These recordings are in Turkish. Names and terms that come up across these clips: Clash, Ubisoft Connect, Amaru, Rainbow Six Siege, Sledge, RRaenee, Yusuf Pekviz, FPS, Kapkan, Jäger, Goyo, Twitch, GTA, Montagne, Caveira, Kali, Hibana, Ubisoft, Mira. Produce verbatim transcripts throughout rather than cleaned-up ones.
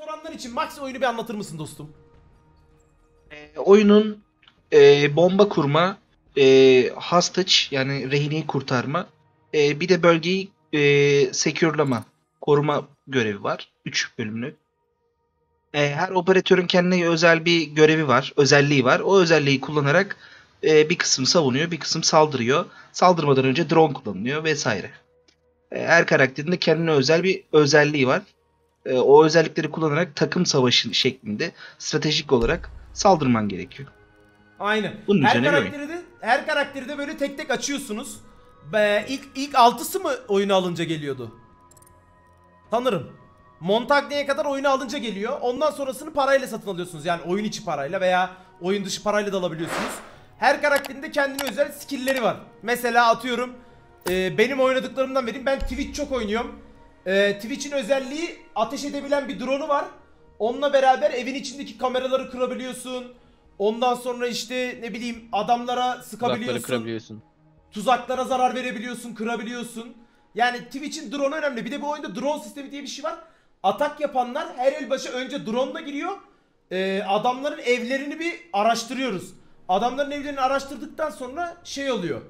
soranlar için Max oyunu bir anlatır mısın dostum? E, oyunun e, bomba kurma, e, hostage yani rehineyi kurtarma, e, bir de bölgeyi e, secure'lama, koruma görevi var. üç bölümlük. E, her operatörün kendine özel bir görevi var, özelliği var. O özelliği kullanarak e, bir kısım savunuyor, bir kısım saldırıyor. Saldırmadan önce drone kullanılıyor vesaire. E, her karakterin de kendine özel bir özelliği var. O özellikleri kullanarak takım savaşı şeklinde stratejik olarak saldırman gerekiyor. Aynen. Bunun her karakteri de, her karakteri de böyle tek tek açıyorsunuz. Be, ilk ilk altısı mı oyunu alınca geliyordu? Sanırım. Montagne'ye kadar oyunu alınca geliyor. Ondan sonrasını parayla satın alıyorsunuz. Yani oyun içi parayla veya oyun dışı parayla da alabiliyorsunuz. Her karakterin de kendine özel skill'leri var. Mesela atıyorum e, benim oynadıklarımdan vereyim. Ben Twitch çok oynuyorum. Ee, Twitch'in özelliği ateş edebilen bir drone'u var. Onunla beraber evin içindeki kameraları kırabiliyorsun. Ondan sonra işte ne bileyim adamlara sıkabiliyorsun. Kırabiliyorsun. Tuzaklara zarar verebiliyorsun, kırabiliyorsun. Yani Twitch'in drone'u önemli. Bir de bu oyunda drone sistemi diye bir şey var. Atak yapanlar her el başı önce drone'la giriyor. Ee, adamların evlerini bir araştırıyoruz. Adamların evlerini araştırdıktan sonra şey oluyor.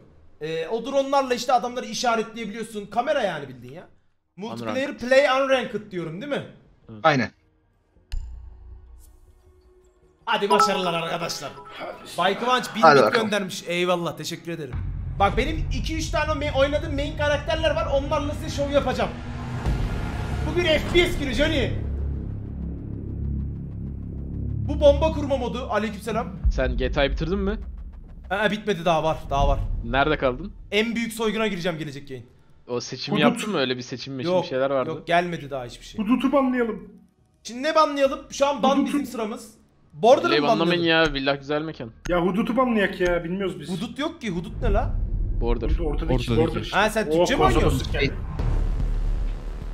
Ee, o drone'larla işte adamları işaretleyebiliyorsun. Kamera yani bildiğin ya. Multiplayer unranked. Play unranked diyorum değil mi? Aynen. Hadi başarılar arkadaşlar. Bay Kıvanç bin bit göndermiş. Eyvallah, teşekkür ederim. Bak benim iki üç tane oynadığım main karakterler var. Onlarla size şov yapacağım. Bugün F P S günü Johnny. Bu bomba kurma modu. Aleykümselam. Sen G T A'yı bitirdin mi? Aa, bitmedi, daha var, daha var. Nerede kaldın? En büyük soyguna gireceğim gelecek yayın. O seçim yaptın mı, öyle bir seçim mi? Yok, bir şeyler vardı. Yok, gelmedi daha hiçbir şey. Hudut'u banlayalım. Şimdi ne banlayalım? Şu an ban bizim sıramız. Border'ı banlamayın ya, billah güzel mekan. Ya Hudut'u banlayak ya, bilmiyoruz biz. Hudut yok ki, Hudut ne la? Border. Hudut ortadaki, ortadaki. Border. Ha sen Türkçe oh, mi oynuyorsun?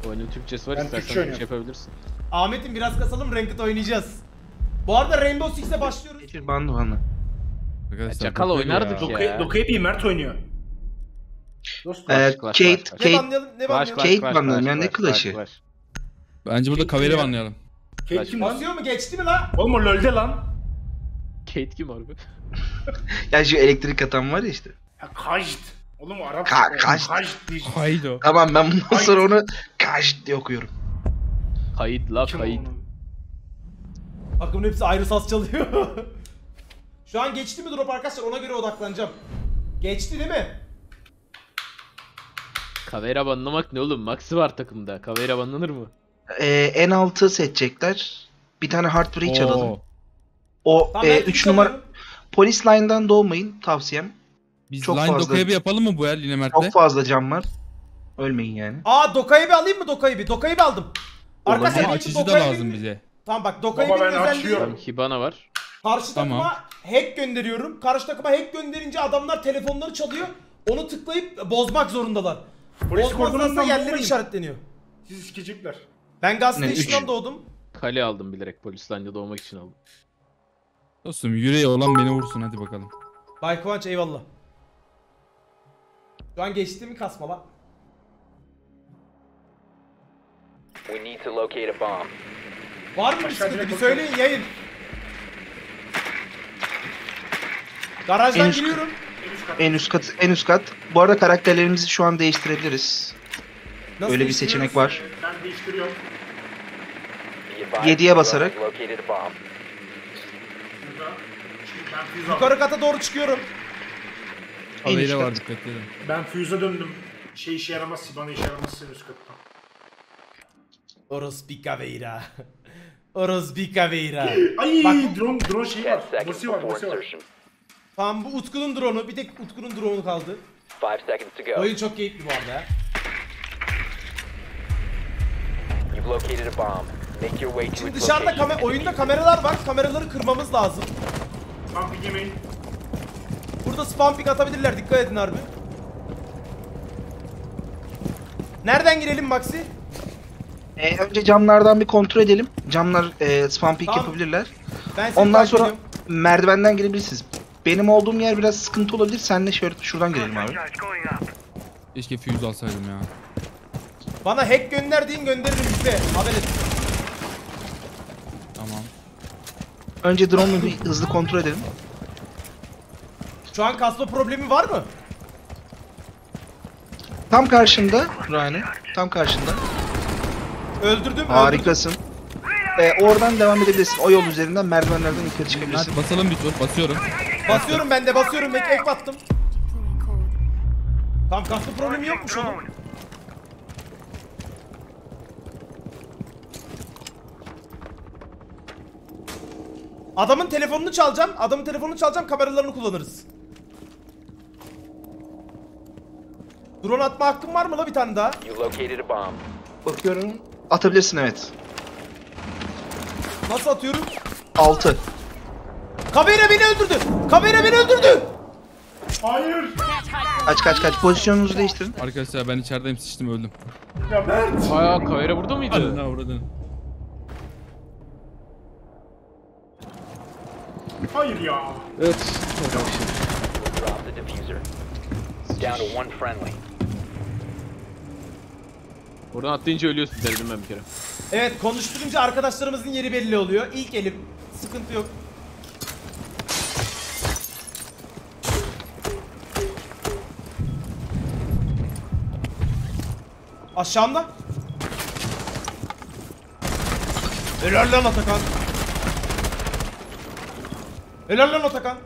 Oyunun Türkçesi var, ben istersen şey yapabilirsin. Ahmet'im biraz kasalım, ranked oynayacağız. Bu arada Rainbow Six'e başlıyoruz. Getir banlı banlı. Çakal oynardık ya. ya. Dokayı bir Mert oynuyor. Eee Kate Kate banlayalım yani, ne Clash'ı? Bence burada Caveira banlayalım. Kate kim banlıyor mu, geçti mi lan? Oğlum o LoL'de lan. Kate kim abi? Ya şu elektrik atan var ya işte. Ya Kajd. Oğlum Arap. Kajd diyeceğim. Haydo. Tamam ben bundan sonra onu Kajd diye okuyorum. Kayd la Kayd. Aklımın hepsi ayrı saz çalıyor. Şu an geçti mi drop arkadaşlar, ona göre odaklanacağım. Geçti değil mi? Caveira banlamak ne oğlum? Maxi var takımda. Caveira banlanır mı? Ee, en altı seçecekler. Bir tane Heartbreak alalım. O üç e, numara... Polis line'dan doğmayın tavsiyem. Biz çok line fazla... Dokayı bir yapalım mı bu el yine Mert'le? Çok fazla cam var. Ölmeyin yani. Aa Dokayı bir alayım mı Dokayı bir? Dokayı bir aldım. Arkadaşlar açıcı da lazım bir... bize. Tamam bak Dokayı bir özelliği... Hibana var. Karşı tamam. Takıma hack gönderiyorum. Karşı takıma hack gönderince adamlar telefonları çalıyor. Onu tıklayıp bozmak zorundalar. Polis korkunasında yerleri işaretleniyor. Siz sikecekler. Ben gazetecinden doğdum. Kali aldım bilerek, polislerle doğmak için aldım. Dostum yüreği olan beni vursun, hadi bakalım. Bay Kıvanç eyvallah. Şu an geçti mi kasma lan? Var mı bir sıkıntı, bir söyleyin yayın. Garajdan giriyorum. En üst kat, en üst kat. Bu arada karakterlerimizi şu an değiştirebiliriz. Nasıl öyle bir seçenek var. Ben değiştiriyorum. yediye basarak. Yukarı kata doğru çıkıyorum. En üst kat. Ben füze döndüm. Şey işe yaramaz, Sibana işe yaramaz en üst katta. Orası bir Caveira. Orası bir Caveira. Ay, bak, drone, drone şeyi var. Bosi var, bosi var. Tamam bu Utku'nun drone'u, bir tek Utku'nun drone'u kaldı. Oyun çok keyifli bu arada. Şimdi dışarıda kamer oyunda kameralar var, kameraları kırmamız lazım. Spam pick yemeyin. Burada spam pick atabilirler, dikkat edin harbi. Nereden girelim Maxi? Ee, önce camlardan bir kontrol edelim. Camlar e, spam pick tamam. Yapabilirler. Ondan sonra ediyorum. Merdivenden girebilirsiniz. Benim olduğum yer biraz sıkıntı olabilir. Senle şöyle şuradan girelim abi. Keşke fuse alsaydım ya. Bana hack gönderdiğin gönderirim bize. Haber et. Önce drone'u bir hızlı kontrol edelim. Şu an kasma problemi var mı? Tam karşında RRaenee. Tam karşında. Öldürdüm. Harikasın. Ee, oradan devam edebilirsin. O yol üzerinden merdivenlerden yukarı çıkabilirsin. Hadi basalım bir tur. Basıyorum. Basıyorum ben de. Basıyorum. Bek ek battım. Tam kasma problemi yokmuş onun. Adamın telefonunu çalacağım. Adamın telefonunu çalacağım. Kameralarını kullanırız. Drone atma hakkım var mı la bir tane daha? Bakıyorum. Atabilirsin evet. Nasıl atıyorum? altı. Caveira beni öldürdü. Caveira beni öldürdü. Hayır. Kaç kaç kaç. Pozisyonunuzu değiştirin. Arkadaşlar ben içerideyim, sıçtım, öldüm. Ya Mert. Aa, Caveira burada mıydı? Ha burada. Hayır ya. Evet. Oradan atlayınca ölüyorsun dedim ben bir kere. Evet, konuşturunca arkadaşlarımızın yeri belli oluyor. İlk elim. Sıkıntı yok. Aşağımda. Helal lan Atakan. Helal lan Atakan.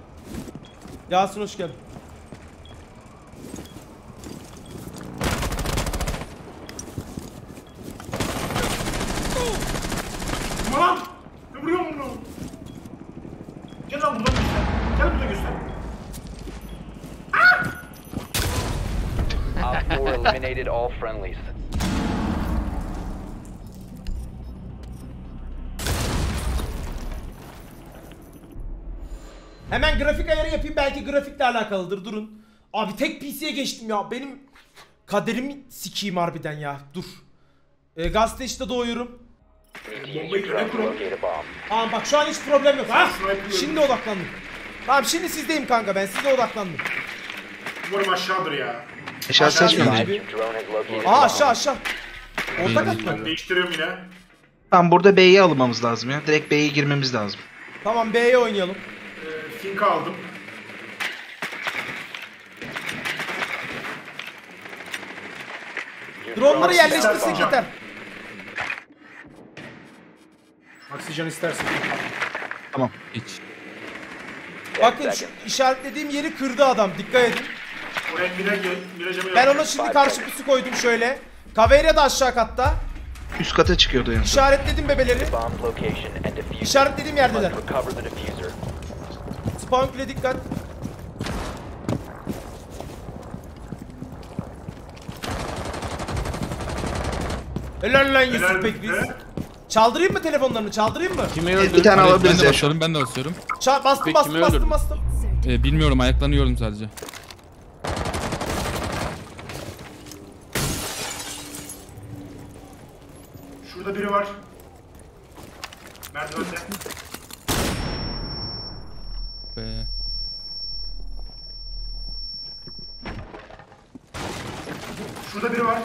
Yasin hoş geldin. Lan! Vuruyor mu bunu? Gel lan buradan göster. Gel buradan göster. Hemen grafik ayarı yapayım, belki grafikle alakalıdır, durun. Abi tek P C'ye geçtim ya, benim kaderimi sikiyim harbiden ya, dur. E, gazete işte doğuyorum. Tamam bak şu an hiç problem yok. Ha? Şimdi odaklandım. Tamam şimdi sizdeyim kanka, ben size odaklandım. Umarım aşağıdır ya. Aşağı seçmiyorum abi. Aa aşağı aşağı. Ortak atma. Değiştiriyorum yine. Tamam burada B'ye almamız lazım ya. Direkt B'ye girmemiz lazım. Tamam B'ye oynayalım. Ee, Fink'ı aldım. Dronları yerleştirsin yeter. Oksijen istersin. Tamam. Hiç. Bakın şu işaretlediğim yeri kırdı adam. Dikkat edin. Oraya Mira gel. Miracımı ben ona şimdi karşı pusu koydum şöyle. Caveira da aşağı katta. Üst kata çıkıyordu yani. İşaretledim bebeleri. İşaretlediğim yerdeler. Spawn kule dikkat. Helal lan Yusuf Pekviz. Çaldırayım mı telefonlarını? Çaldırayım mı? Kimi öldürdüm? Bir tane alabiliriz. Ben de basıyorum, ben de basıyorum. Çal bastım, peki, bastım, bastım, bastım. Ee, bilmiyorum, ayaklanıyordum sadece. Şurada biri var. Merdivende. Be. Şurada biri var.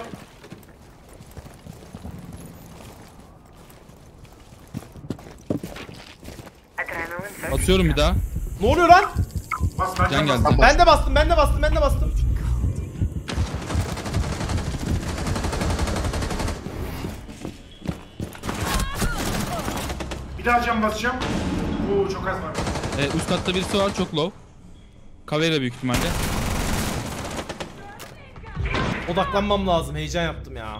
Atıyorum bir daha. Ne oluyor lan? Bas, ben, Can geldi. ben de bastım, ben de bastım, ben de bastım. Bir daha can basacağım. Oo çok az var. Ee, üst katta birisi var, çok low. Caveira büyük ihtimalle. Odaklanmam lazım, heyecan yaptım ya.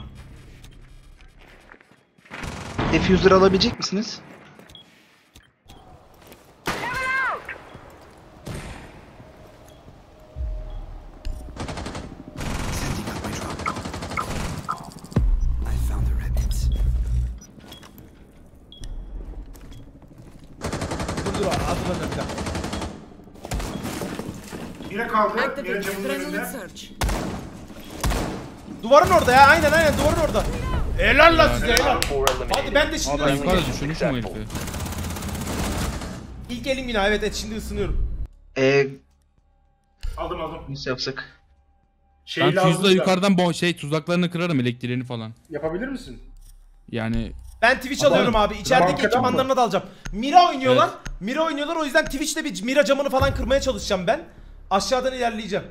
Defuser alabilecek misiniz? Duvarın orada ya, aynen aynen duvarın orada. Helal lan size helal. Hadi ben de şimdi abi, ısınıyorum. İlk elim yine evet evet şimdi ısınıyorum. Eee Aldım aldım. Nasıl yapsak? Şeyi ben tuzla yukarıdan bo şey tuzaklarını kırarım, elektriğini falan. Yapabilir misin? Yani Ben Twitch alıyorum abi. abi. İçerideki ekipmanlarına da alacağım. Mira oynuyorlar. Evet. Mira oynuyorlar. O yüzden Twitch'te bir Mira camını falan kırmaya çalışacağım ben. Aşağıdan ilerleyeceğim.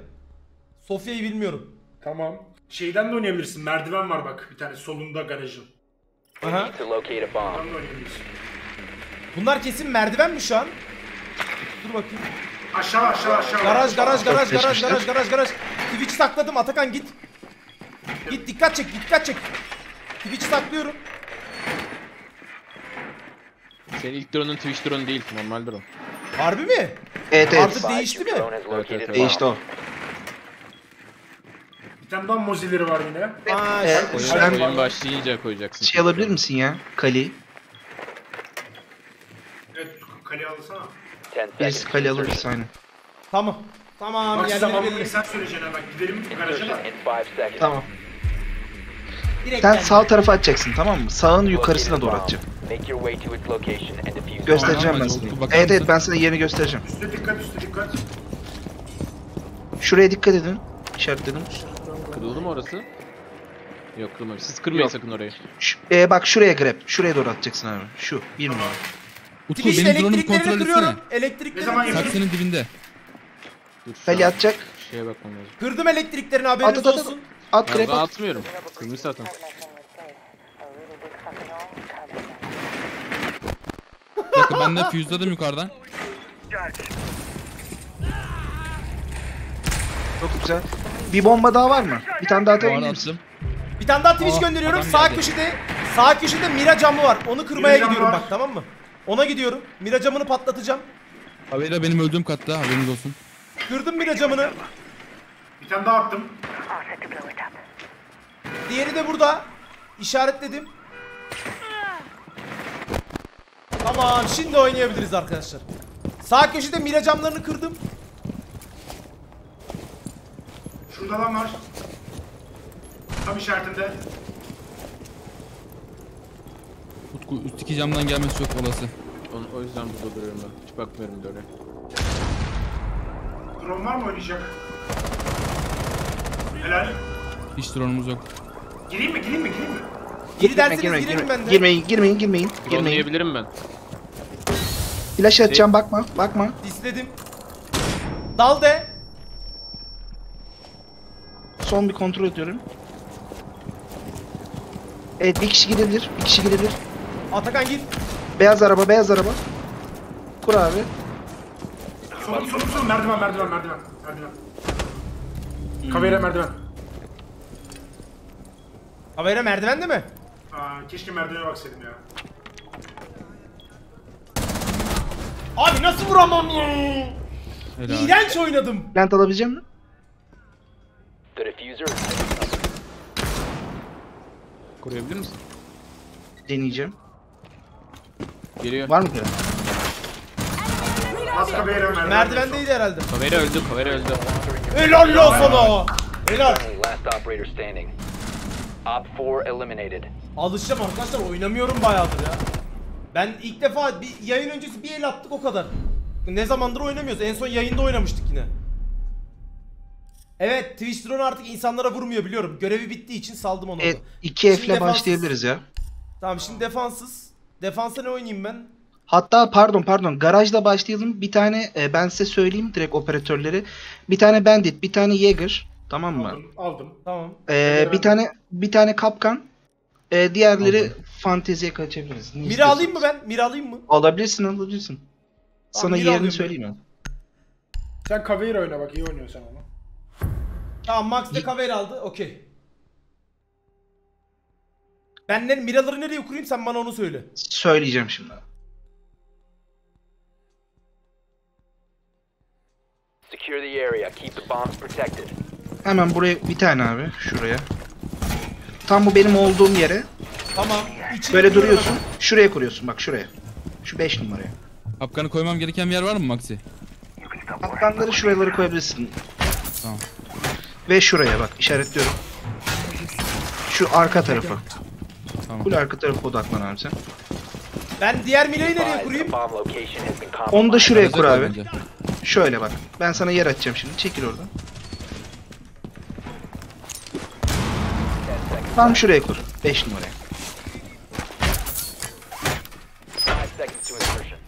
Sofya'yı bilmiyorum. Tamam. Şeyden de oynayabilirsin. Merdiven var bak. Bir tane solunda garajın. Aha. Bunlar kesin merdiven mi şu an? Dur bakayım. Aşağı aşağı aşağı. Garaj garaj garaj garaj garaj garaj garaj. Twitch'i sakladım. Atakan git. Git dikkat çek dikkat çek. Twitch'i saklıyorum. Senin ilk drone'un Twitch drone değil, normal drone. Harbi mi? Evet, artık evet. Değişti mi? Evet, evet. Değişti o. Bir tane daha mozileri var yine. Aa, evet. Oyun, oyun başlayınca koyacaksın. Şey alabilir misin ya? Kali. Evet, Kali alsana. Biz Kali alırız aynı. Tamam. Tamam. Bak zamanını sen söyleyeceksin bak. Gidelim garaja da. Tamam. Direkt sen sağ tarafa atacaksın, tamam mı? Sağın yukarısına doğru atacaksın. Göstereceğim ben sana. Evet evet, ben sana yerini göstereceğim. Üste dikkat, üste dikkat. Şuraya dikkat edin. İşaretledim. Kırıldı mı orası? Yok kırılmamış. Siz kırmayın sakın orayı. Şu, e, bak şuraya grab. Şuraya doğru atacaksın abi. Şu. Bir numara. Utku benim drone'un kontrol etsene. Elektriklerini kırıyorum. Senin dibinde. Kali atacak. Şeye bakmam lazım. Kırdım elektriklerini, haberiniz olsun. At grab at. Atmıyorum. Kırmızı zaten. Bakın ben de füzladım yukarıdan. Çok güzel. Bir bomba daha var mı? Bir tane daha atabilir misin? Bir tane daha Twitch oh, gönderiyorum. Sağ geldi. Köşede sağ köşede Mira camı var. Onu kırmaya Mira gidiyorum var. Bak tamam mı? Ona gidiyorum. Mira camını patlatacağım. Caveira benim öldüğüm katta, haberiniz olsun. Kırdım Mira camını. Bir tane daha attım. Diğeri de burada. İşaretledim. Tamam, şimdi oynayabiliriz arkadaşlar. Sağ köşede Mira camlarını kırdım. Şurada lan var. Tam işaretinde. Utku üstteki camdan gelmesi çok olası. O, o yüzden burada duruyorum ben. Hiç bakmıyorum da öyle. Drone var mı oynayacak? Helal. Hiç drone'umuz yok. Gireyim mi? Gireyim mi? Gireyim mi? Geri derseniz girmeyin, girelim bende. Girmeyin, girmeyin, girmeyin. Girmeyebilirim ben. Flash atacağım, bakma, bakma. Disledim. Dal de. Son bir kontrol ediyorum. Evet, bir kişi gidebilir, bir kişi gidebilir. Atakan git. Beyaz araba, beyaz araba. Kur abi. Son, son, son. Merdiven, merdiven, merdiven. Merdiven. Hmm. Caveira merdiven. Caveira merdiven de mi? Aa, keşke merdivene baksaydım ya. Abi nasıl vuramam ya? İğrenç oynadım. Plant alabileceğim mi? Koruyabilir misin? Deneyeceğim. Geliyor. Var mı ki? Merdiven merdivendeydi herhalde. Caveira öldü, Caveira öldü. Helal lan sana! Helal! Alışacağım arkadaşlar, oynamıyorum bayağıdır ya. Ben ilk defa bir yayın öncesi bir el attık o kadar. Ne zamandır oynamıyoruz, en son yayında oynamıştık yine. Evet, Twitch drone artık insanlara vurmuyor biliyorum. Görevi bittiği için saldım onu. Evet, iki F'le başlayabiliriz ya. Tamam, şimdi defanssız. Defansa ne oynayayım ben? Hatta pardon pardon garajla başlayalım. Bir tane e, ben size söyleyeyim direkt operatörleri. Bir tane bandit, bir tane Jäger. Tamam mı? Aldım, aldım. Tamam. Ee, bir tane bir tane Kapkan. Ee, diğerleri aldım. Fanteziye kaçabiliriz. Ne Mira istiyorsun? Alayım mı ben? Mira alayım mı? Alabilirsin, alabilirsin. Tamam, sana Mira yerini söyleyeyim ben. Sen Caveira oyna bak, iyi oynuyorsun sen onu. Tamam, Max de Caveira aldı. Okey. Ben ne, Miraları nereye kurayım sen bana onu söyle. Söyleyeceğim şimdi. Secure the area. Keep the bombs protected. Hemen buraya bir tane abi, şuraya. Tam bu benim olduğum yere. Tamam. Böyle duruyorsun. Ama. Şuraya kuruyorsun bak, şuraya. Şu beş numaraya. Kapkanı koymam gereken bir yer var mı Maxi? Kapkanları şuraları koyabilirsin. Tamam. Ve şuraya bak, işaretliyorum. Şu arka tarafa. Tamam. Bu arka tarafa odaklan abi sen. Ben diğer mileyi nereye kurayım? Onu da şuraya kur abi. Bence. Şöyle bak. Ben sana yer açacağım şimdi. Çekil oradan. Tam şuraya kur. beş numaraya. seconds to insertion.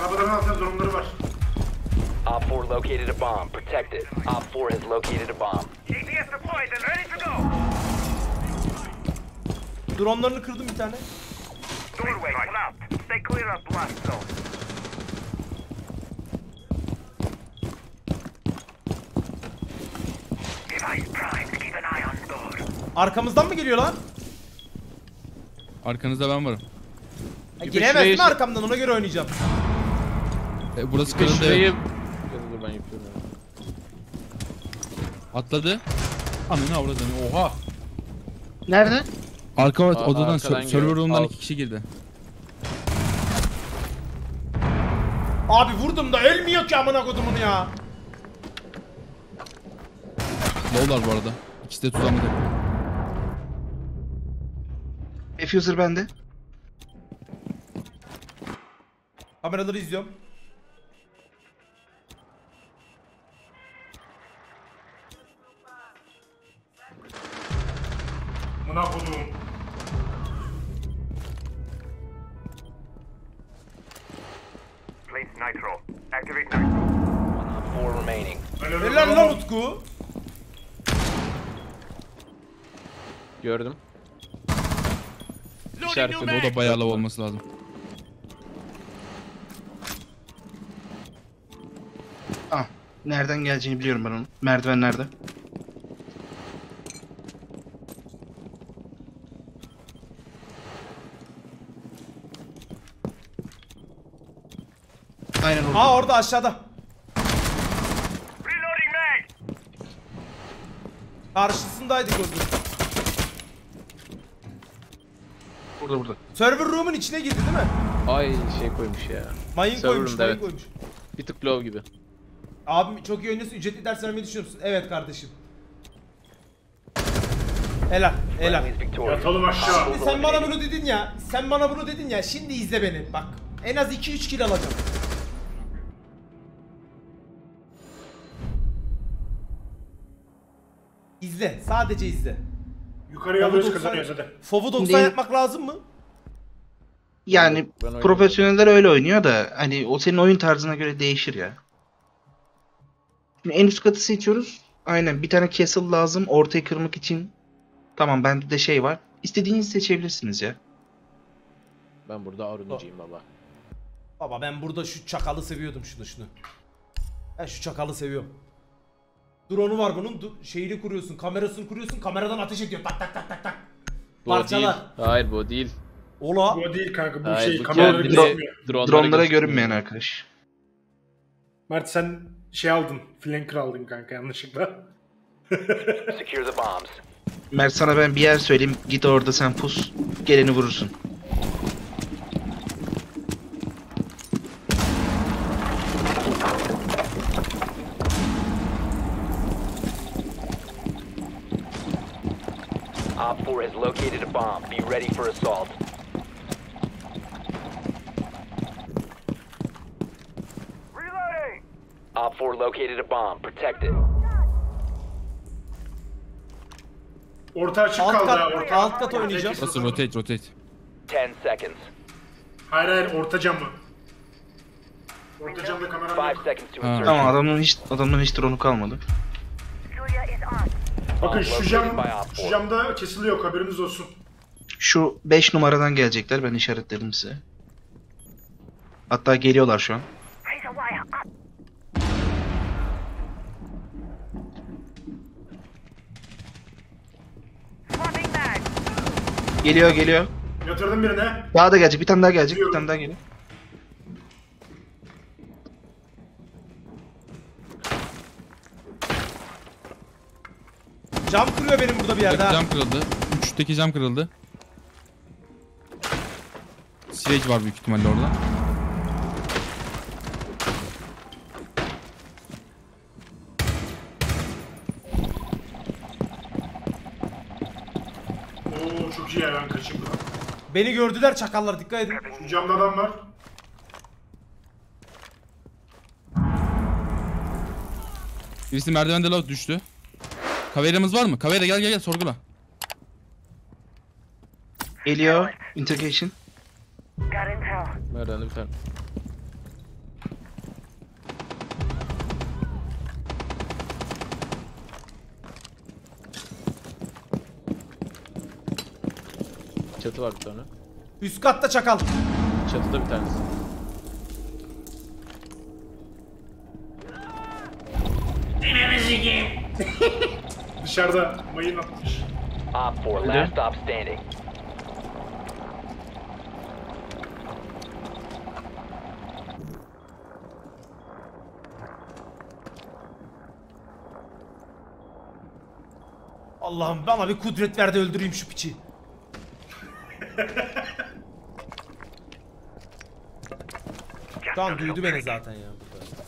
Arabaların altında durumları var. Op four located a bomb. Protect it. Op four has located a bomb. G P S deployed and ready to go. Dronlarını kırdım bir tane. Doorway blocked. Stay clear of blast zone. Device prime. Keep an eye on door. Arkamızdan mı geliyor lan? Arkanızda ben varım. Ha, giremez mi arkamdan? Ona göre oynayacağım. E, burası kırıldı. Şurayı... Ben yapıyorum. Atladı. Ananı avradını. Oha. Nerede? Arka Aa, odadan, server room'dan iki kişi girdi. Abi vurdum da ölmüyor ki amına kodumun ya. Lowlar bu arada. İkisi de tutamadı. Diffuser bende. Kameraları izliyorum. Buna koydum. Place nitro. Activate nitro. Four remaining. Neler lan Utku? Gördüm. İşaretli o da bayağı lav olması lazım. Ah, nereden geleceğini biliyorum ben onu. Merdiven nerede? Aynen orada. Aa, orada aşağıda. Reloading mag. Karşısındaydı gördüm. Burada burada. Server room'un içine girdi değil mi? Ay şey koymuş ya. Mayın koymuş, mayın evet. koymuş. Bir tık low gibi. Abim çok iyi oynuyorsun. Ücretli ders vermeyi düşünüyor musun? Evet kardeşim. Helal, helal. Yatalım aşağı. Şimdi sen bana bunu dedin ya. Sen bana bunu dedin ya. Şimdi izle beni. Bak. En az iki üç kill alacağım. İzle. Sadece izle. Yukarıya alıyoruz kazanıyoruz hadi. Fovu doksan yapmak lazım mı? Yani profesyoneller öyle oynuyor da hani o senin oyun tarzına göre değişir ya. Şimdi en üst katı seçiyoruz. Aynen bir tane castle lazım ortaya kırmak için. Tamam bende de şey var. İstediğinizi seçebilirsiniz ya. Ben burada Arunucuyum baba. Baba ben burada şu çakalı seviyordum şunu şunu. Ben şu çakalı seviyorum. Drone'u var bunun, şeyini kuruyorsun, kamerasını kuruyorsun, kameradan ateş ediyor. Tak tak tak tak tak. Bu parçalar. Değil. Hayır bu değil. Ola. Bu değil kanka bu Hayır, şey bu kameralara görünmüyor. Drone'lara görünmeyen arkadaş. Mert sen şey aldın, flanker aldın kanka yanlışlıkla. Mert sana ben bir yer söyleyeyim, git orada sen pus, geleni vurursun. Has located a bomb. Be ready for assault. Reloading. Op four located a bomb. Protect it. Orta açık kaldı abi. Orta alt kat oynayacağız. Nasıl rotate rotate. ten seconds. Hayır hayır orta cam mı? Orta camda kamera yok. Tamam adamın hiç adamın hiç drone'u kalmadı. Bakın şu cam, şu camda kesiliyor haberiniz olsun. Şu beş numaradan gelecekler ben işaretledim size. Hatta geliyorlar şu an. Geliyor geliyor. Yatırdım birine. Daha da gelecek bir tane daha gelecek Biliyorum. bir tane daha geliyor. Cam kırıyor benim burada bir yerde ha. Cam kırıldı. üçteki cam kırıldı. Sledge var büyük ihtimalle orada. Oo çok iyi ya ben kaçayım buradan. Beni gördüler çakallar dikkat edin. Şu camda adam var. Birisi merdivende low düştü. Kaveira'mız var mı? Caveira gel gel gel sorgula. Geliyor. Interrogation. Merdiven de bir tane. Çatı var bir tane. Üst katta çakal. Çatıda bir tanesi. Dışarıda mayın atmış. Op dört last stop standing. Allah'ım bana bir kudret ver de öldüreyim şu piçi. Tamam, duydu beni zaten ya burada.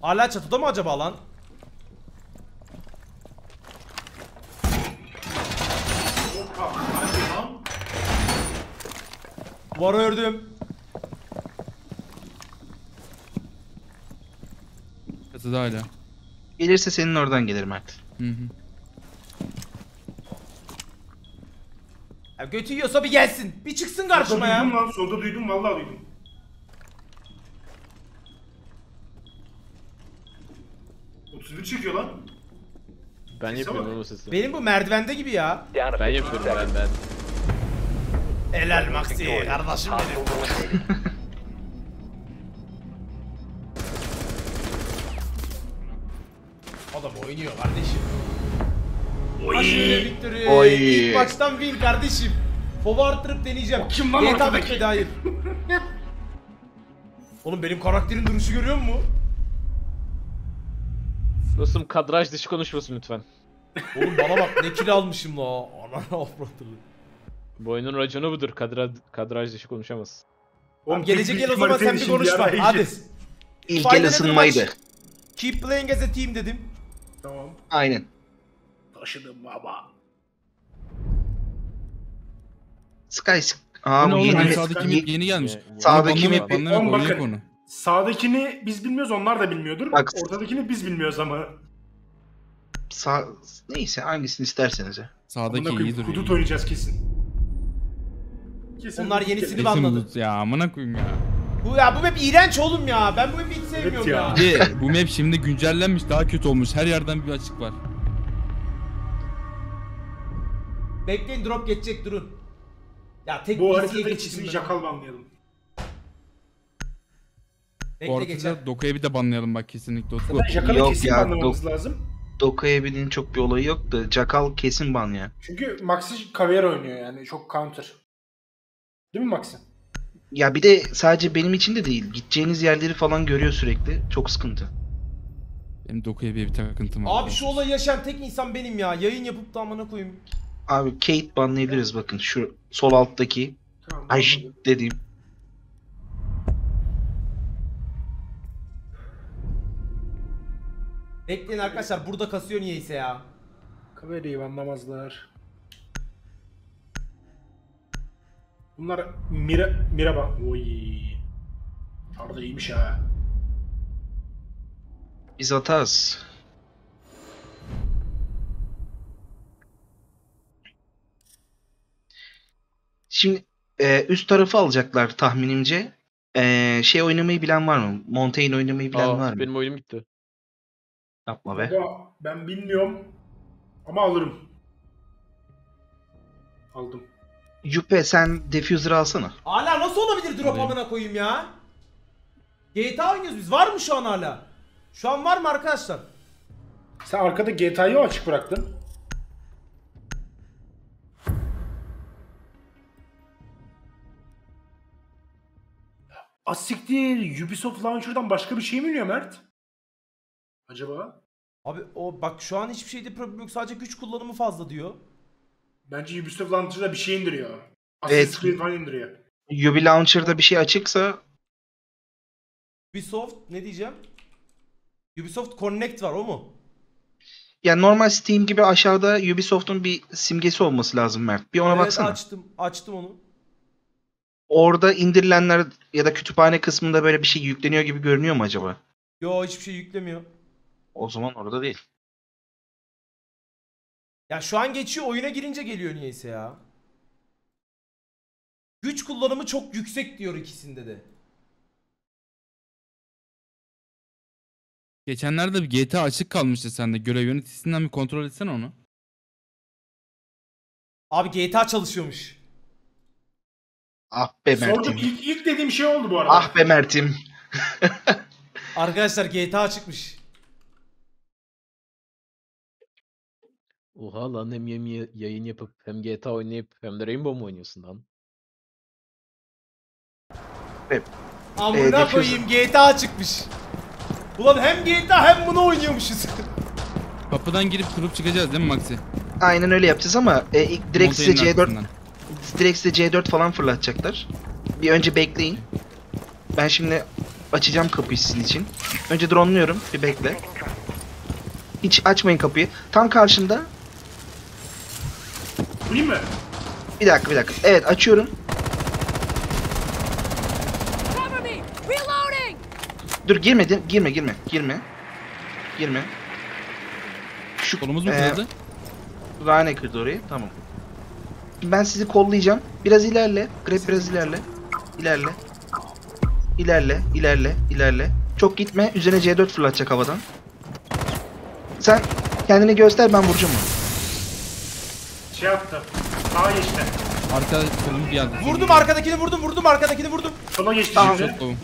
Hala çatıda mı acaba lan? Var ördüm. Çatıda hala. Gelirse senin oradan gelir Mert. Hı hı. Ya götü yiyorsa bir gelsin. Bir çıksın karşıma ya. Duydum lan, solda duydum vallahi duydum. otuz bir çekiyor lan. Ben yapıyorum o sesi. Benim bu merdivende gibi ya. Ben yapıyorum ben ben. Helal Maxi kardeşim benim. Adam oynuyor kardeşim. Oy. Oy. İlk maçtan win kardeşim. Fova arttırıp deneyeceğim. Kim lan ortadaki? Hayır. Oğlum benim karakterin duruşu görüyor musun? Dostum kadraj dışı konuşmasın lütfen. Oğlum bana bak ne kill almışım la. Ananı avradını. Bu oyunun raconu budur. Kadraj, kadraj dışı konuşamaz. Oğlum gelecek yıl o zaman sen bir konuşma. Hadi. İlk el ısınmaydı. Keep playing as a team dedim. Tamam. Aynen. Taşıdım baba. Sky. Aa bu yeni. Sağdaki map yeni gelmiş. Sağdaki map. Bakın. Sağdakini biz bilmiyoruz, onlar da bilmiyordur. Bak. Ortadakini biz bilmiyoruz ama. Sağ... Neyse hangisini isterseniz ya. Sağdaki iyi duruyor. Hudut oynayacağız kesin. Kesin onlar yenisini banladı. Ya amına koyayım ya. Bu ya bu map iğrenç oğlum ya. Ben bu map'i hiç sevmiyorum evet ya. ya. Bu map şimdi güncellenmiş, daha kötü olmuş. Her yerden bir açık var. Bekleyin drop geçecek durun. Ya tek bu haritadan geçişini Jackal banlayalım. Bekle bu geçer. Doka'ya bir de banlayalım bak kesinlikle. Jackal'ı kesin banlamamız lazım. Doka'ya birinin çok bir olayı yok da Jackal kesin ban ya. Çünkü Maxi Caveira oynuyor yani çok counter. Değil mi Maxim? Ya bir de sadece benim için de değil. Gideceğiniz yerleri falan görüyor sürekli. Çok sıkıntı. Benim Doku'ya bir takıntım var. Abi şu olayı yaşayan tek insan benim ya. Yayın yapıp da amına koyayım. Abi Kate banlayabiliriz bakın. Şu sol alttaki. Tamam, ay dediğim. Bekleyin arkadaşlar. Burada kasıyor niyeyse ya. Kamerayı anlamazlar. Bunlar Mira Mira bak. Oy. Çarda iyiymiş ha. Biz ataz. Şimdi e, üst tarafı alacaklar tahminimce. E, şey oynamayı bilen var mı? Montagne oynamayı bilen Aa, var mı? Benim oyunum gitti. Yapma be. Baba, ben bilmiyorum ama alırım. Aldım. Juppe sen diffuser'ı alsana. Hala nasıl olabilir drop amına koyayım ya? G T A oynuyoruz biz. Var mı şu an hala? Şu an var mı arkadaşlar? Sen arkada G T A'yı açık bıraktın. Asiktir. Ubisoft Launcher'dan başka bir şey mi iniyor Mert? Acaba? Abi o bak şu an hiçbir şeyde problem yok. Sadece güç kullanımı fazla diyor. Bence Ubisoft Launcher'da bir şey indiriyor. Assassin's Creed falan indiriyor. Ubisoft Launcher'da bir şey açıksa... Ubisoft ne diyeceğim? Ubisoft Connect var o mu? Ya normal Steam gibi aşağıda Ubisoft'un bir simgesi olması lazım Mert. Bir ona evet, baksana. Evet açtım. Açtım onu. orada indirilenler ya da kütüphane kısmında böyle bir şey yükleniyor gibi görünüyor mu acaba? Yo, hiçbir şey yüklemiyor. O zaman orada değil. Ya şu an geçiyor, oyuna girince geliyor niyeyse ya. Güç kullanımı çok yüksek diyor ikisinde de. Geçenlerde bir G T A açık kalmıştı sende. Görev yöneticisinden bir kontrol etsene onu. Abi G T A çalışıyormuş. Ah be Mert'im. Sordum, ilk, ilk dediğim şey oldu bu arada. Ah be Mert'im. Arkadaşlar G T A çıkmış. Oha lan, hem yayın yapıp hem G T A oynayıp hem de Rainbow mu oynuyorsun lan? Evet. Amına ee, koyayım, G T A çıkmış. Ulan hem G T A hem bunu oynuyormuşuz. Kapıdan girip kurup çıkacağız değil mi Maxi? Aynen öyle yapacağız ama e, ilk direkt size C dört, direkt size C dört falan fırlatacaklar. Bir önce bekleyin. Ben şimdi açacağım kapıyı sizin için. Önce dronluyorum, bir bekle. Hiç açmayın kapıyı. Tam karşında. Vurayım mı? Bir dakika, bir dakika. Evet, açıyorum. Dur, girme, girme, girme, girme. Girme. Şu kolumuz mu kırıldı? E, RRaenee kırdı orayı, tamam. Ben sizi kollayacağım. Biraz ilerle, grab biraz ilerle. İlerle. İlerle, ilerle, ilerle. Çok gitme, üzerine C dört fırlatacak havadan. Sen kendini göster, ben vuracağım onu. Şey yaptım. Sağa geçti. Arka kolum bir yandı. Vurdum arkadakini, vurdum, vurdum arkadakini, vurdum. Sola geçti tamam. Şimdi.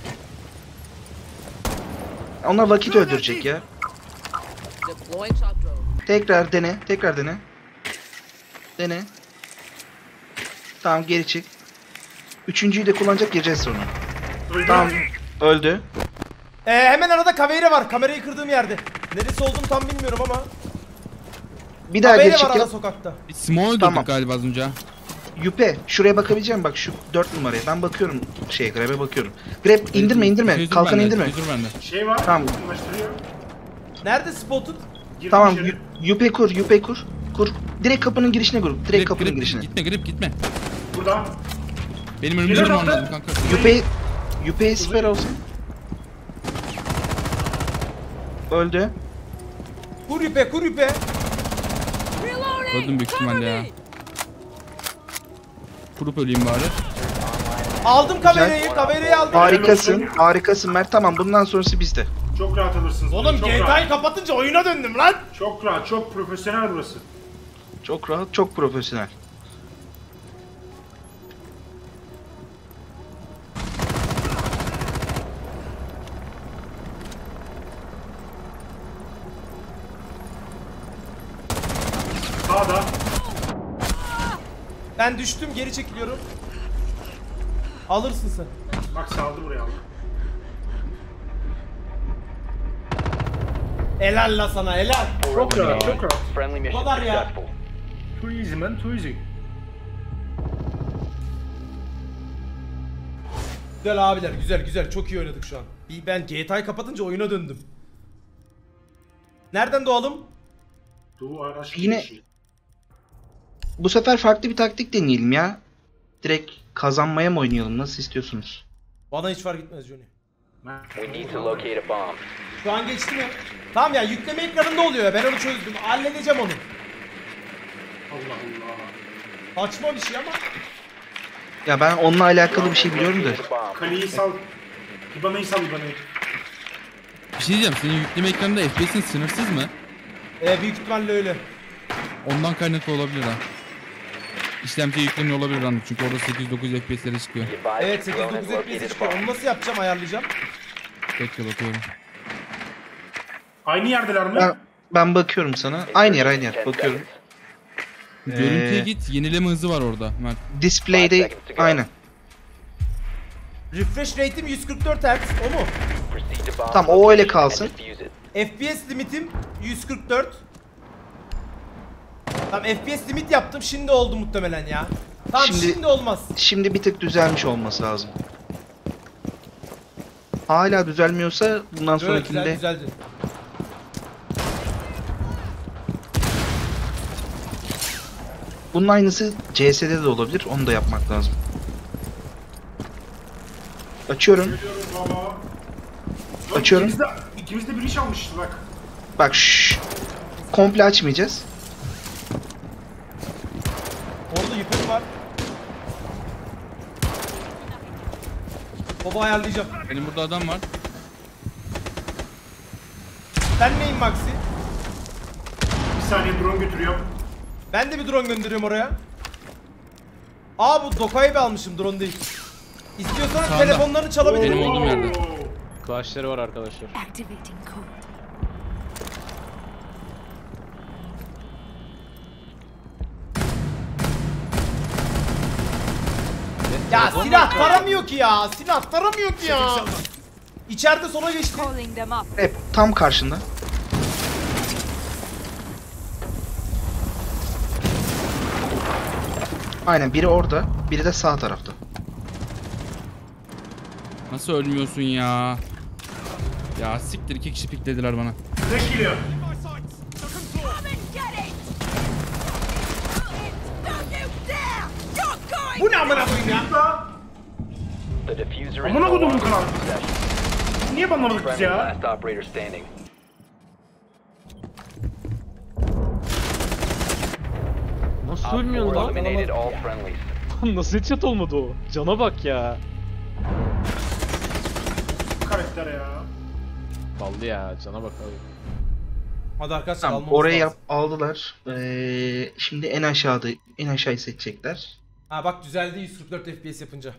Onlar vakit öldürecek ya. Tekrar dene, tekrar dene. Dene. Tamam, geri çık. Üçüncüyü de kullanacak, gireceğiz sonra. Tamam, öldü. Ee, hemen arada Caveira var, kamerayı kırdığım yerde. Neresi olduğunu tam bilmiyorum ama. Bir daha geri çık ya. Sokakta. Bir small öldürdük tamam. Galiba az önce. Yupe, şuraya bakabileceğim bak şu dört numaraya. Ben bakıyorum şey, grab'e bakıyorum. Grab indirme indirme, kalkan indirme. Şey var. Tamam. Nerede spotun? Tamam, Yupe kur, Yupe kur. Kur. Direkt kapının girişine kur. Direkt grip, kapının grip, girişine. Gitme, grip gitme. Burada. Benim önümde durmam lazım kanka. Yupe, Yupe'ye siper olsun. Öldü. Kur Yupe, kur Yupe. Öldüm büyük ihtimalle ya. Kurup öleyim bari. Aldım kamerayı, kamerayı aldım. Harikasın, harikasın Mert. Tamam, bundan sonrası bizde. Çok rahat alırsınız. Oğlum G T A'yı kapatınca oyuna döndüm lan. Çok rahat, çok profesyonel burası. Çok rahat, çok profesyonel. Sağda. Ben düştüm, geri çekiliyorum. Alırsın sen. Bak saldı buraya, aldı. Helal la sana, helal. Çok rahat, çok rahat. Bu kadar ya. Too easy man, too easy. Güzel abiler, güzel güzel. Çok iyi oynadık şu an. Ben G T A'yı kapatınca oyuna döndüm. Nereden doğalım? Doğu araç. Yine... Bu sefer farklı bir taktik deneyelim ya. Direkt kazanmaya mı oynayalım? Nasıl istiyorsunuz? Bana hiç fark etmez Johnny. Şu an geçti mi? Tamam ya, yükleme ekranında oluyor ya. Ben onu çözdüm. Halledeceğim onu. Allah Allah. Açma bir şey ama. Ya ben onunla alakalı bir şey biliyorum da. Kali'yi sal. İbana'yı sal, İbana'yı. Bir şey diyeceğim. Senin yükleme ekranında F P S'in sınırsız mı? Ee, büyük ihtimalle öyle. Ondan kaynaklı olabilir ha. İşlemciye yükleniyor olabilir hanım, çünkü orada sekiz dokuz F P S'lere çıkıyor. Evet, sekiz dokuz F P S'e çıkıyor. Onu nasıl yapacağım, ayarlayacağım? Bekle bakıyorum. Aynı yerdeler mi? Ben, ben bakıyorum sana. Aynı yer, aynı yer. Bakıyorum. Ee, Görüntüye git, yenileme hızı var orada. Mert. Display'de aynı. Refresh rate'im yüz kırk dört hertz, o mu? Tamam, o öyle kalsın. F P S limitim yüz kırk dört. Tamam, F P S limit yaptım, şimdi oldu muhtemelen ya. Tamam, şimdi, şimdi olmaz. Şimdi bir tık düzelmiş olması lazım. Hala düzelmiyorsa bundan evet, sonrakinde... Evet, düzeldi. Bunun aynısı C S'de de olabilir, onu da yapmak lazım. Açıyorum. Açıyorum. İkimiz de, ikimiz de bir iş almışız bak. Bak şşş. Komple açmayacağız. Orada yıkım var. Baba ayarlayacağım. Benim burada adam var. Sen neyin Maxi? Bir saniye drone götürüyorum. Ben de bir drone gönderiyorum oraya. Aa bu Doka'yı bir almışım, drone değil. İstiyorsan sağında telefonlarını çalabilirim. Benim olduğum yerde. Clash'ları var arkadaşlar. Ya silah taramıyor ki ya, silah taramıyor ki ya. İçeride sola geçti. Hep tam karşında. Aynen biri orada, biri de sağ tarafta. Nasıl ölmüyorsun ya? Ya siktir, iki kişi piklediler bana. Flash geliyor. Bu ne amına koyayım ya? Amına koydum bu kanal. Niye banlamadık biz ya? Nasıl ölmüyorsun lan? Nasıl headshot olmadı o? Cana bak ya. Bu karakter ya. Kaldı ya, cana bak abi. Hadi arkadaşlar tamam, oraya yap, aldılar. Ee, şimdi en aşağıda, en aşağıyı seçecekler. Ha bak düzeldi yüz kırk dört F P S yapınca.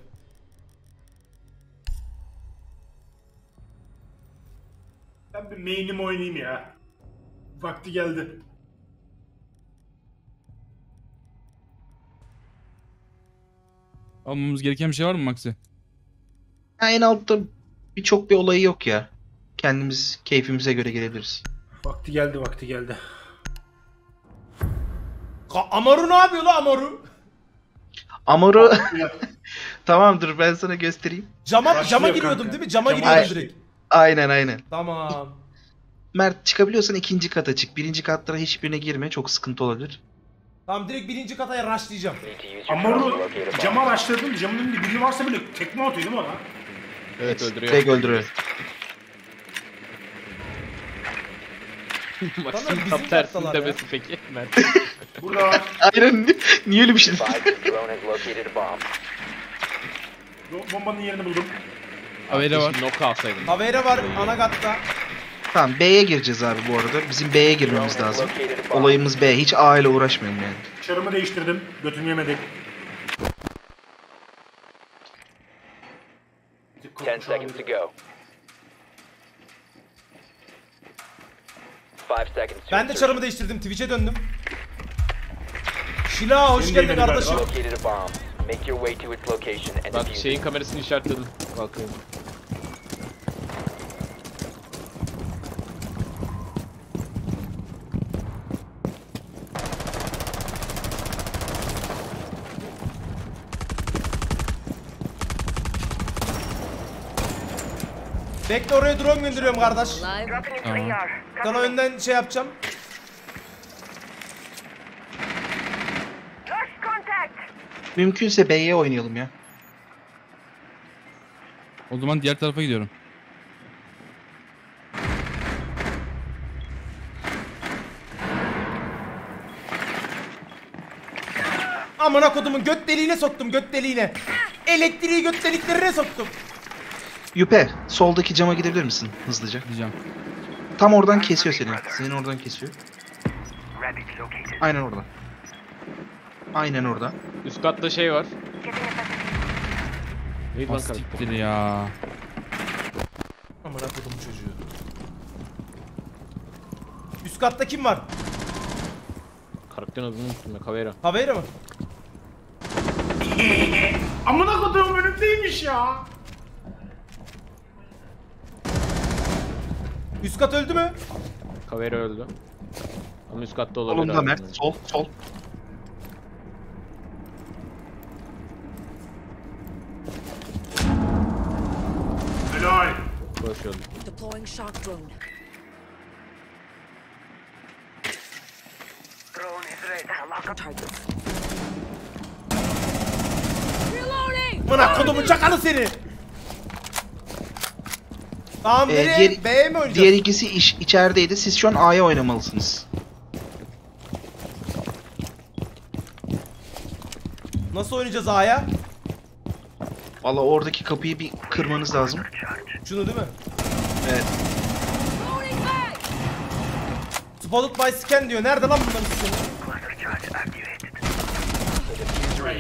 Ben bir main'im oynayayım ya. Vakti geldi. Almamız gereken bir şey var mı Maxi? Ya en altta birçok bir olayı yok ya. Kendimiz keyfimize göre gelebiliriz. Vakti geldi, vakti geldi. Ka Amaru ne yapıyor la Amaru? Amaru tamamdır, ben sana göstereyim. Cama başlıyor, cama giriyordum kanka, değil mi? Cama, cama giriyordum direkt. Aynen aynen. Tamam. Mert çıkabiliyorsan ikinci kata çık. Birinci katlara hiçbirine girme, çok sıkıntı olabilir. Tamam direkt birinci kataya rushlayacağım. Amaru cama rushladım. Camın önünde biri varsa böyle tekme atıyor değil mi ona? Evet öldürüyor. Tek öldürüyor. Max'ın top tersini demesi peki Mert. Burada. Aynen niye öyle bir şey? Bombanın yerini buldum. Caveira var. Caveira var Anagat'ta. Tamam B'ye gireceğiz abi bu arada. Bizim B'ye girmemiz lazım. Olayımız B. Hiç A ile uğraşmayalım yani. Çarımı değiştirdim. Götünü yemedik. ten seconds to go. Ben de çarımı değiştirdim, Twitch'e döndüm. Şila hoş geldin kardeşim. Bak şeyin kamerasını işaretledim. Bakayım. Bekle oraya drone gönderiyorum kardeş. Tamam. Sana önden şey yapacağım. Mümkünse B'ye oynayalım ya. O zaman diğer tarafa gidiyorum. Amına kodumun göt deliğine soktum, göt deliğine. Elektriği göt deliklerine soktum. Yüpe, soldaki cama gidebilir misin hızlıca? Gideceğim. Tam oradan kesiyor seni. Seni oradan kesiyor. Aynen orada. Aynen orada. Üst katta şey var. Bastik dili ya. Amına kodumun çocuğu. Üst katta kim var? Karakterin adını unuttum. Caveira. Caveira mı? Amına kodumun önümdeymiş ya. Üst kat öldü mü? Caveira öldü. Ama üst katta olabilir. Onda Mert, sol, sol. Helal. Koşuyordum. Bana kodumun çakalı seni. Tamam, ee, diğer, B'ye mi oynayacağız? Diğer ikisi iş, içerideydi. Siz şu an A'ya oynamalısınız. Nasıl oynayacağız A'ya? Valla oradaki kapıyı bir kırmanız lazım. Şunu değil mi? Evet. Spotted by scan diyor. Nerede lan bunların scanı?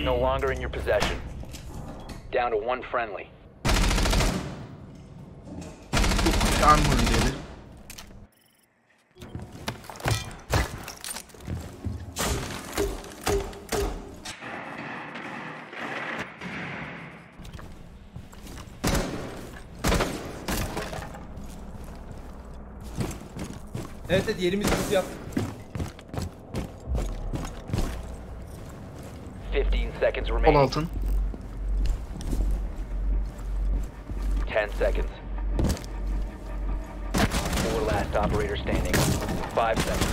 No longer in your possession. Down to one friendly. Evet, evet yerimiz biz yaptık. on altın. ten seconds. Four last operator standing. five seconds.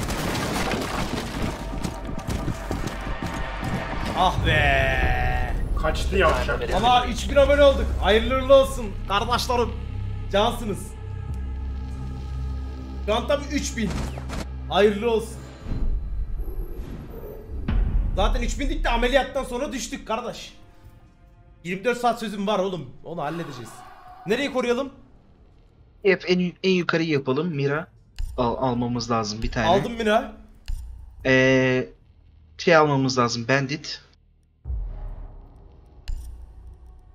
Ah be! Kaçtı yavşak. Ama üç bin abone olduk. Hayırlı olsun kardeşlerim. Cansınız. Şu an tabii üç bin. Hayırlı olsun. Zaten üç binlik de ameliyattan sonra düştük kardeş. yirmi dört saat sözüm var oğlum. Onu halledeceğiz. Nereyi koruyalım? Hep en, en yukarıyı yapalım. Mira al, almamız lazım bir tane. Aldım Mira. Ee, şey almamız lazım. Bandit.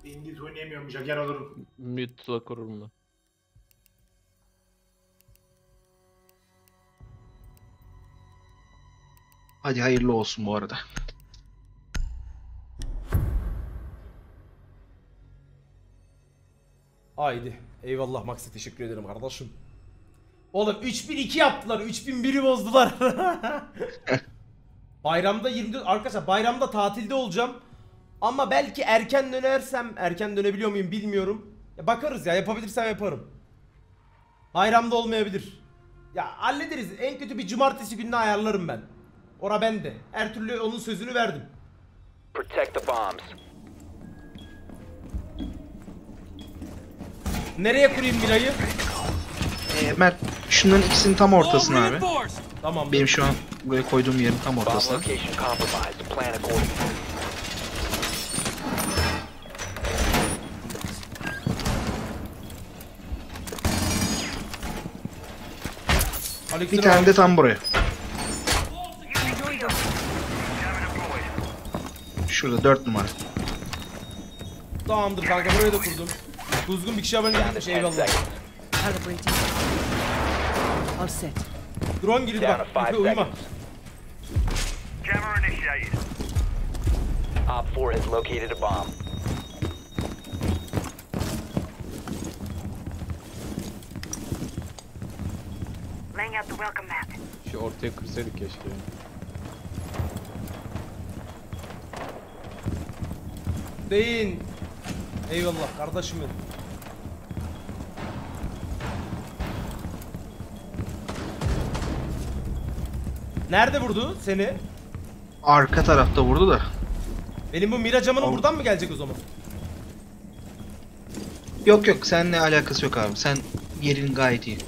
Bandit oynayamıyorum. Jäger alırım. Mütla korurum da. Hadi hayırlı olsun bu arada. Haydi. Eyvallah Max'e teşekkür ederim kardeşim. Oğlum üç bin iki yaptılar. üç bin biri bozdular. Bayramda yirmi dört arkadaşlar, bayramda tatilde olacağım. Ama belki erken dönersem, erken dönebiliyor muyum bilmiyorum. Ya bakarız ya, yapabilirsem yaparım. Bayramda olmayabilir. Ya hallederiz. En kötü bir cumartesi gününe ayarlarım ben. Ora bende. Her türlü onun sözünü verdim. Protect the bombs. Nereye kurayım Mira'yı? Ee, Mert, şunların ikisinin tam ortasına abi. Tamam. Benim şu an buraya koyduğum yerin tam ortasına. Bir tane de tam buraya. Şurada dört numara. Tamamdır kanka, buraya da kurdum. Kuzgun bir kişi haberini yapmış, eyvallah. Drone girdi bak, yukarı uyuma. Şu ortaya kırsaydık keşke. Deyin. Eyvallah kardeşim benim. Nerede vurdu seni? Arka tarafta vurdu da. Benim bu Mira camının buradan mı gelecek o zaman? Yok yok, seninle alakası yok abi. Sen yerin gayet iyi.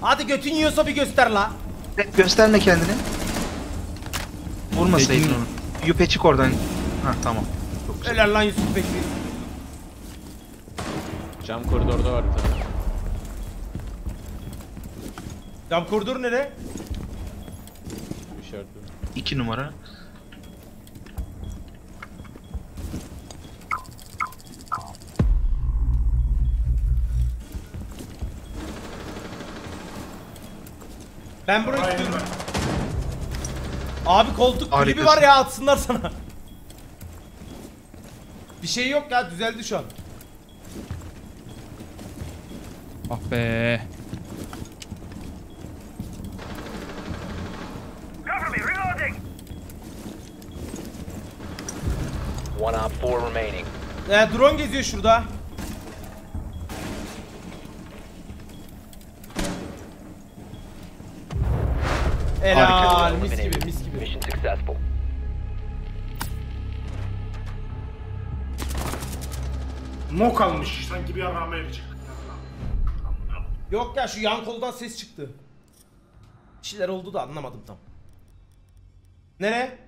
Hadi götün yiyorsa bir göster la. Gösterme kendini. Vurmasaydın onu. Yüpe çık oradan. Ha tamam. Helal lan Yusuf Bekir. Cam koridorda var bir tane. Cam koridor nere? İki numara. Ben buraya gidiyorum. Abi koltuk kulübü var ya, atsınlar sana. Bir şey yok ya, düzeldi şu an. Ah be. Ee, drone geziyor şurada. Helal, mis gibi, mis gibi. Nok almış sanki bir arama yapacak. Yok ya şu yan koldan ses çıktı. Bir şeyler oldu da anlamadım tam. Nere?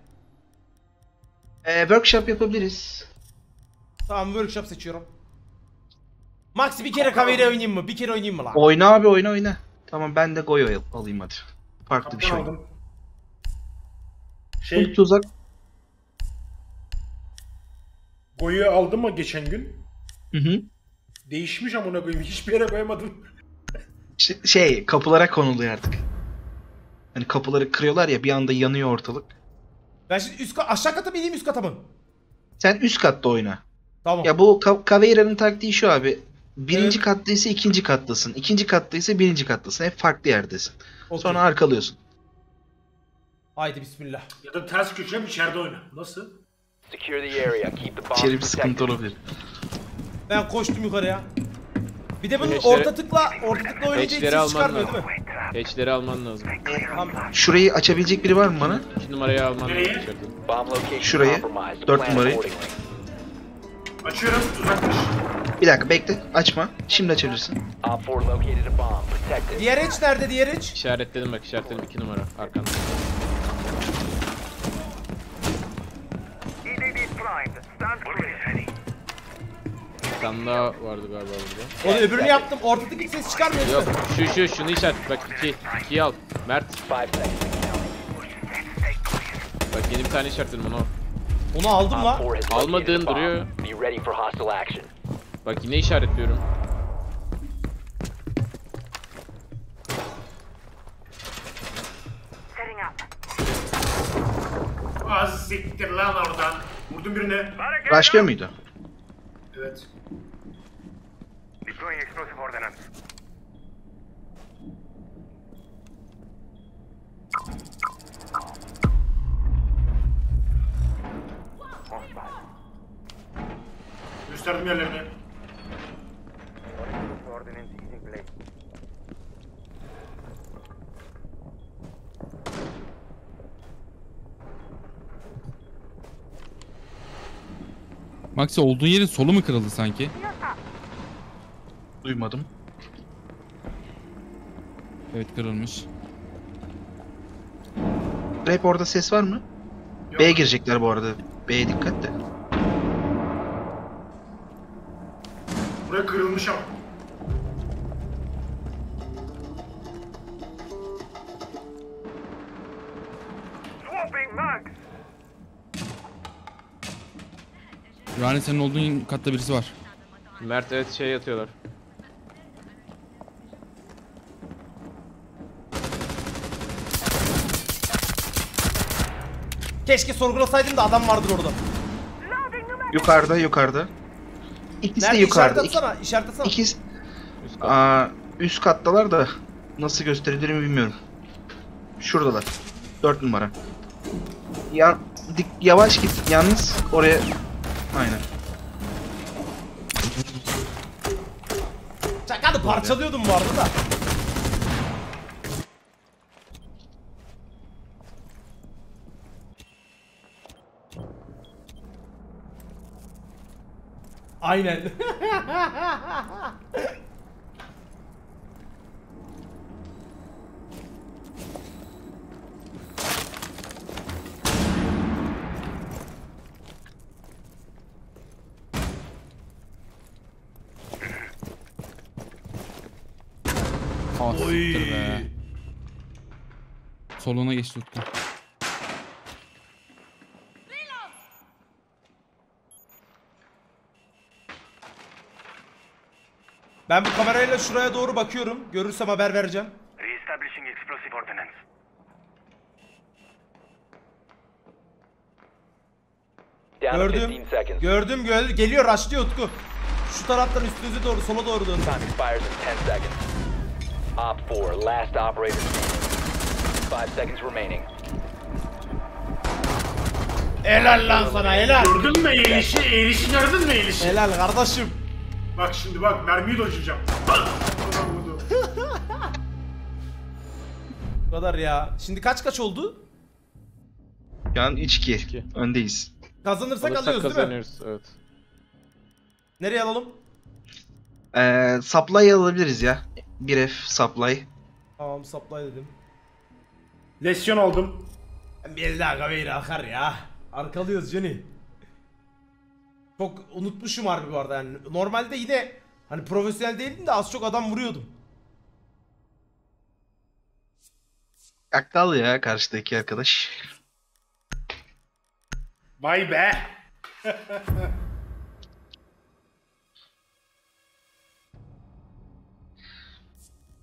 Ee, workshop yapabiliriz. Tamam workshop seçiyorum. Maxi bir kere Caveira oynayayım mı? Bir kere oynayayım mı lan? Oyna abi oyna oyna. Tamam ben de Goyo alayım hadi. Farklı Kapkan bir şey oynayayım. Şey... Çok tuzak. Goyo'yu aldım mı geçen gün? Hı hı. Değişmiş amına koyayım. Hiçbir yere koyamadım. Şey kapılara konuluyor artık. Hani kapıları kırıyorlar ya bir anda yanıyor ortalık. Ben şimdi üst kat, aşağı kata bineyim üst kata mı? Sen üst katta oyna. Tamam. Ya bu Caveira'nın taktiği şu abi. Birinci evet. kattaysa ikinci kattasın. İkinci kattaysa birinci kattasın. Hep farklı yerdesin. Okay. Sonra arkalıyorsun. Haydi bismillah. Ya da ters köşe mi içeride oyna. Nasıl? İçeri bir sıkıntı olabilir. Ben koştum yukarıya. Bir de bunun Geçleri... orta tıkla, orta tıkla oynayacak hiç çıkarmıyor değil mi? Geçleri alman lazım. Şurayı açabilecek biri var mı bana? iki numarayı alman lazım. Şurayı, dört numarayı. Açıyorum, uzakmış. Bir dakika bekle, açma. Şimdi açabilirsin. Diğer iç nerede, diğer iç? İşaretledim bak, işaretledim iki numara arkanda. Bir tane daha vardı galiba burada. Onu öbürünü yaptım. Ortadaki ses çıkarmıyor. Yok. Şu şu şunu işaret. Bak iki. ikiyi al. Mert. Bak yeni bir tane işaretledim onu. Onu aldım lan. Almadığın duruyor. Bak yine işaretliyorum. Az siktir lan oradan. Vurdum birine. Başlıyor muydu? Evet. Gösterdim yerlerini. Maxi olduğun yerin solu mu kırıldı sanki? Duymadım. Evet kırılmış. Hep orada ses var mı? Yok. B'ye girecekler bu arada. B'ye dikkat de. Buraya kırılmış ama. Yani senin olduğun katta birisi var. Mert evet şey yatıyorlar. Keşke sorgulasaydım da adam vardır orada. Yukarıda yukarıda. İkisi Mert, de yukarıda. İşaret atsana, işaret atsana. İkisi... Üst, kat. Aa, üst kattalar da nasıl gösterebilirim bilmiyorum. Şuradalar. Dört numara. Ya, dik, yavaş git yalnız oraya... Aynen. Çakalı parçalıyordum bu arada da. Aynen. Soluna geçti tuttu. Ben bu kamerayla şuraya doğru bakıyorum. Görürsem haber vereceğim. Gördüm. Gördüm gördüm. Geliyor raşlıyor Utku. Şu taraftan üstünüze doğru sola doğru dön. Op four, last operator standing. Five seconds remaining. Helal lan sana helal. Gördün mü erişi, erişi gördün mü erişi? Helal kardeşim. Bak şimdi bak mermiyi dolduracağım. Bu kadar ya. Şimdi kaç kaç oldu? Yani üç iki. Öndeyiz. Kazanırsak alıyoruz değil mi? Kazanıyoruz evet. Nereye alalım? Ee, supply alabiliriz ya. bir F supply. Tamam, supply dedim. Lesion oldum. Bir daha Caveira akar ya. Arkalıyoruz Johnny. Çok unutmuşum harbi bu arada yani. Normalde yine hani profesyonel değildim de az çok adam vuruyordum. Aktal ya karşıdaki arkadaş. Vay be.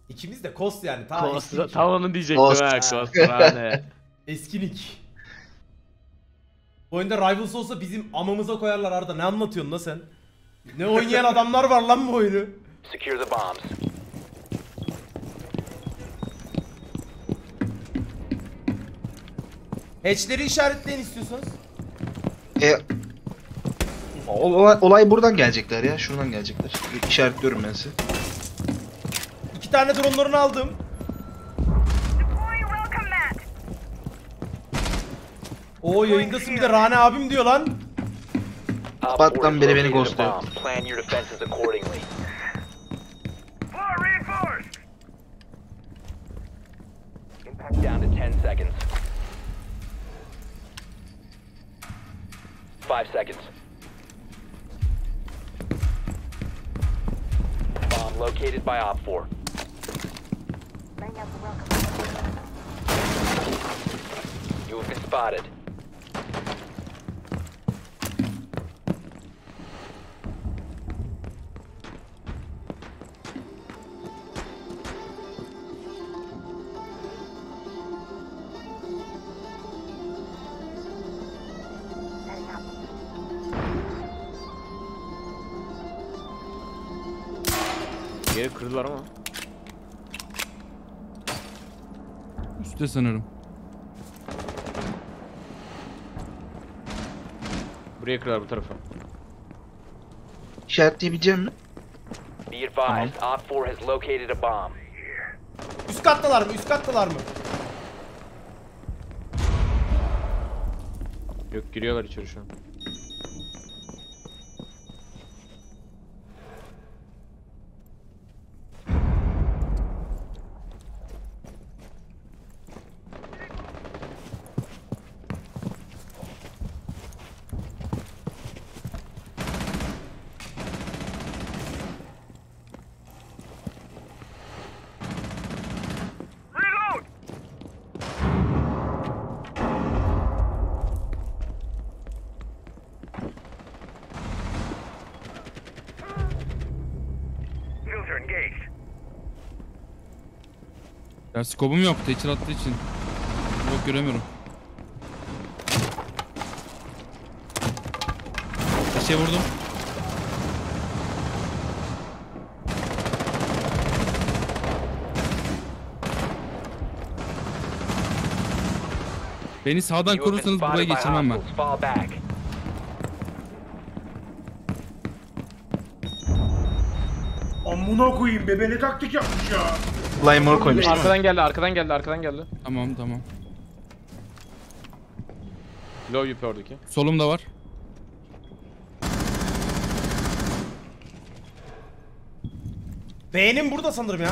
İkimiz de Kost yani. Ta Kost, tam onu diyecektim ha. Kost hani. Eskilik. Bu oyunda Rivals olsa bizim amamıza koyarlar Arda. Ne anlatıyorsun la sen? Ne oynayan adamlar var lan bu oyunu. Secure the bombs. Hatch'leri işaretleyin istiyorsanız. E, olay, olay buradan gelecekler ya. Şuradan gelecekler. İşaretliyorum ben size. İki tane dronlarını aldım. Oo yayındasın bir de Rane abim diyor lan. Battan biri beni ghostluyor. Five seconds. Bomb located by Op four. You have been spotted. Yere kırdılar ama. Üstte sanırım. Buraya kırdılar bu tarafa. İşaretleyebileceğim mi? Tamam. Üst kattalar mı? Üst kattalar mı? Yok, giriyorlar içeri şu an. Ya skobum yok, teçhir attığı için. Yok, göremiyorum. Bir şey vurdum. Beni sağdan korursanız buraya geçirmem ben. Amına koyayım be, beni taktik yapmış ya. Limer koymuş. Arkadan geldi, arkadan geldi, arkadan geldi. Tamam, tamam. Low yup oradaki. Solum da var. B'nin burada sanırım ya.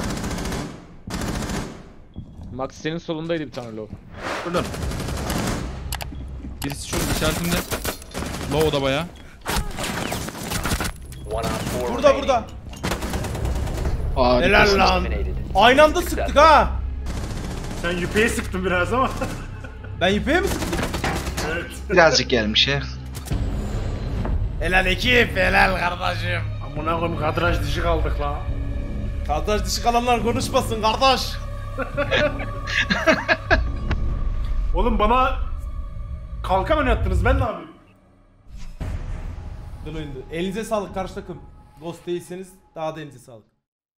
Max senin solundaydı bir tane low. Buradan. Birisi şu içerisinde. Low da baya. Burada, burada. Helal lan. Aynı anda sıktık ha. Sen yüpeye sıktın biraz ama. Ben yüpeye mi sıktım? Evet. Birazcık gelmiş he. Helal ekip, helal kardeşim. Amına koyayım, kadraj dışı kaldık la. Kadraj dışı kalanlar konuşmasın kardeş. Oğlum bana kalkan oynattınız, ben ne yapayım? Elinize sağlık karşı takım. Dost değilseniz daha da elinize sağlık.